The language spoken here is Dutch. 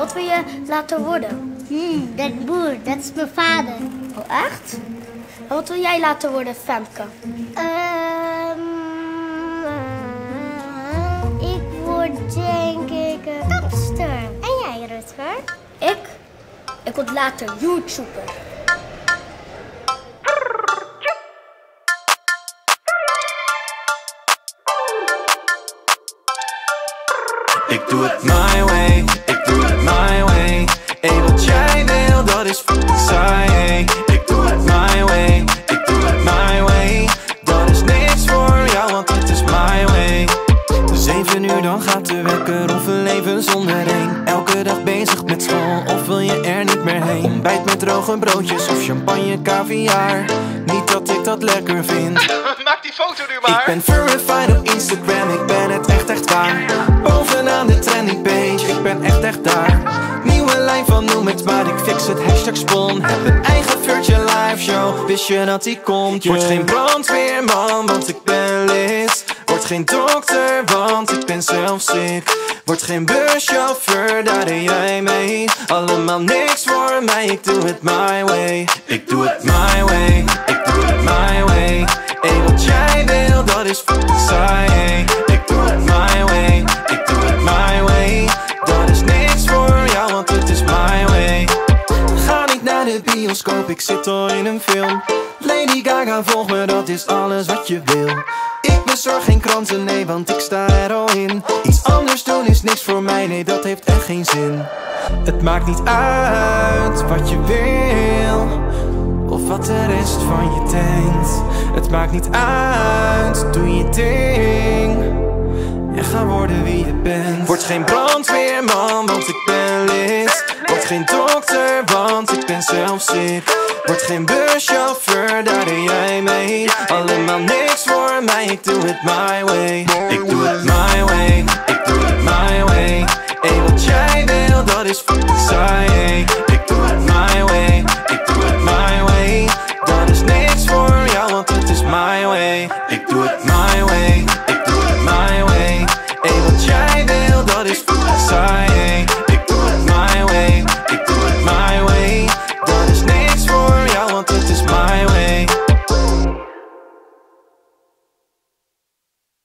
Wat wil je laten worden? Dat boer, dat is mijn vader. Oh, echt? En wat wil jij laten worden, Femke? Ik word denk ik kapster. En jij, Rutger? Ik word later YouTuber. Ik doe het my way, ik doe het my way. Hey, wat jij wil, dat is fucking saai, hey. Ik doe het my way, ik doe het my way. Dat is niks voor jou, want het is my way. 7 uur, dan gaat de wekker, of een leven zonder een. Elke dag bezig met school, of wil je er niet meer heen? Ontbijt met droge broodjes, of champagne, caviar. Niet dat ik dat lekker vind. Maak die foto nu maar. Ik ben Furified op Instagram, ik ben het echt echt waar. Bovenaan de trending page, ik ben echt echt daar. Nieuwe lijn van noem het maar, ik fix het hashtag spon. Heb een eigen vuurtje live show, wist je dat die komt? Word geen brandweerman, want ik ben lid. Word geen dokter, want ik ben zelf ziek. Word geen buschauffeur, daar deed jij mee. Allemaal niks voor mij, ik doe het my way. Ik doe het my way, ik doe het my way. Hey, wat jij wil, dat is fucking saai, hey. Ik doe het my way, ik doe het my way. Dat is niks voor jou, want het is my way. Ga niet naar de bioscoop, ik zit al in een film. Lady Gaga, volg me, dat is alles wat je wil. Ik bezorg geen kranten, nee, want ik sta er al in. Iets anders doen is niks voor mij, nee, dat heeft echt geen zin. Het maakt niet uit wat je wil, of wat de rest van je denkt. Het maakt niet uit, doe je ding en ga worden wie je bent. Word geen brandweerman, want ik ben lid. Word geen dokter, want ik ben zelf ziek. Word geen buschauffeur, daar deed jij mee. Allemaal niks voor mij, ik doe het my way. Ik doe het my way, ik doe het my way. Hey, wat jij wil, dat is